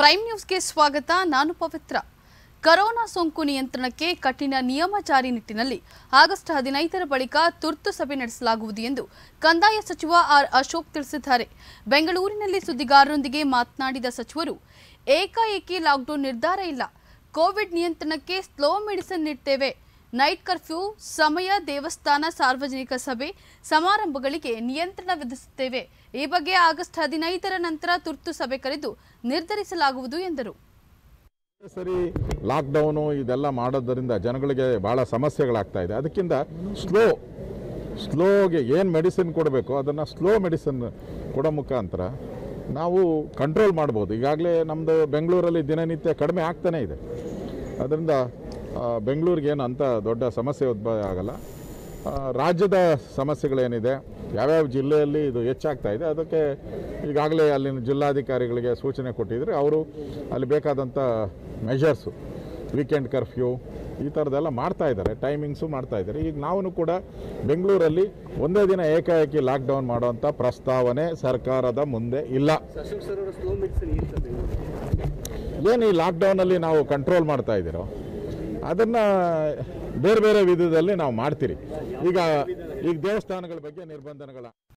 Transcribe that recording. Prime ನ್ಯೂಸ್ಗೆ ಸ್ವಾಗತ. ನಾನು ಪವಿತ್ರ. ಕರೋನಾ ಸೋಂಕು ನಿಯಂತ್ರಣಕ್ಕೆ ಕಠಿಣ ನಿಯಮ ಜಾರಿ ನಿಟ್ಟಿನಲ್ಲಿ ಆಗಸ್ಟ್ 15ರ ಬಳಿಕ ತುರ್ತು ಸಭೆ ನಡೆಸಲಾಗುವುದು ಎಂದು ಕಂದಾಯ ಸಚಿವ ಆರ್ ಅಶೋಕ್ ತಿಳಿಸಿದ್ದಾರೆ. ಬೆಂಗಳೂರಿನಲ್ಲಿ ಸುದ್ದಿಗಾರರೊಂದಿಗೆ ಮಾತನಾಡಿದ ಸಚಿವರು, ಏಕಾಏಕಿ ಲಾಕ್ಡೌನ್ ನಿರ್ಧಾರ ಇಲ್ಲ, ಕೋವಿಡ್ ನಿಯಂತ್ರಣಕ್ಕೆ ಸ್ಲೋ ಮೆಡಿಸಿನ್ ನೀಡುತ್ತೇವೆ. ನೈಟ್ ಕರ್ಫ್ಯೂ ಸಮಯ, ದೇವಸ್ಥಾನ, ಸಾರ್ವಜನಿಕ ಸಭೆ, ಸಮಾರಂಭಗಳಿಗೆ ನಿಯಂತ್ರಣ ವಿಧಿಸುತ್ತೇವೆ. ಈ ಬಗ್ಗೆ ಆಗಸ್ಟ್ 15ರ ನಂತರ ತುರ್ತು ಸಭೆ ಕರೆದು ನಿರ್ಧರಿಸಲಾಗುವುದು ಎಂದರು. ಸರಿ ಲಾಕ್ಡೌನು ಇದೆಲ್ಲ ಮಾಡೋದ್ರಿಂದ ಜನಗಳಿಗೆ ಭಾಳ ಸಮಸ್ಯೆಗಳಾಗ್ತಾ ಇದೆ. ಅದಕ್ಕಿಂತ ಸ್ಲೋಗೆ ಏನು ಮೆಡಿಸಿನ್ ಕೊಡಬೇಕು ಅದನ್ನು ಸ್ಲೋ ಮೆಡಿಸಿನ್ ಕೊಡೋ ಮುಖಾಂತರ ನಾವು ಕಂಟ್ರೋಲ್ ಮಾಡ್ಬೋದು. ಈಗಾಗಲೇ ನಮ್ಮದು ಬೆಂಗಳೂರಲ್ಲಿ ದಿನನಿತ್ಯ ಕಡಿಮೆ ಆಗ್ತಾನೇ ಇದೆ. ಅದರಿಂದ ಬೆಂಗಳೂರಿಗೆ ಏನು ಅಂಥ ದೊಡ್ಡ ಸಮಸ್ಯೆ ಉದ್ಭವ ಆಗಲ್ಲ. ರಾಜ್ಯದ ಸಮಸ್ಯೆಗಳೇನಿದೆ, ಯಾವ್ಯಾವ ಜಿಲ್ಲೆಯಲ್ಲಿ ಇದು ಹೆಚ್ಚಾಗ್ತಾ ಇದೆ, ಅದಕ್ಕೆ ಈಗಾಗಲೇ ಅಲ್ಲಿನ ಜಿಲ್ಲಾಧಿಕಾರಿಗಳಿಗೆ ಸೂಚನೆ ಕೊಟ್ಟಿದ್ದರೆ ಅವರು ಅಲ್ಲಿ ಬೇಕಾದಂಥ ಮೆಷರ್ಸು, ವೀಕೆಂಡ್ ಕರ್ಫ್ಯೂ ಈ ಥರದ್ದೆಲ್ಲ ಮಾಡ್ತಾಯಿದ್ದಾರೆ, ಟೈಮಿಂಗ್ಸು ಮಾಡ್ತಾಯಿದ್ದಾರೆ. ಈಗ ನಾವು ಕೂಡ ಬೆಂಗಳೂರಲ್ಲಿ ಒಂದೇ ದಿನ ಏಕಾಏಕಿ ಲಾಕ್ಡೌನ್ ಮಾಡೋವಂಥ ಪ್ರಸ್ತಾವನೆ ಸರ್ಕಾರದ ಮುಂದೆ ಇಲ್ಲ. ಏನು ಈ ಲಾಕ್ಡೌನಲ್ಲಿ ನಾವು ಕಂಟ್ರೋಲ್ ಮಾಡ್ತಾಯಿದ್ದೀರೋ ಅದನ್ನು ಬೇರೆ ಬೇರೆ ವಿಧದಲ್ಲಿ ನಾವು ಮಾಡ್ತೀರಿ. ಈಗ ದೇವಸ್ಥಾನಗಳ ಬಗ್ಗೆ ನಿರ್ಬಂಧಗಳ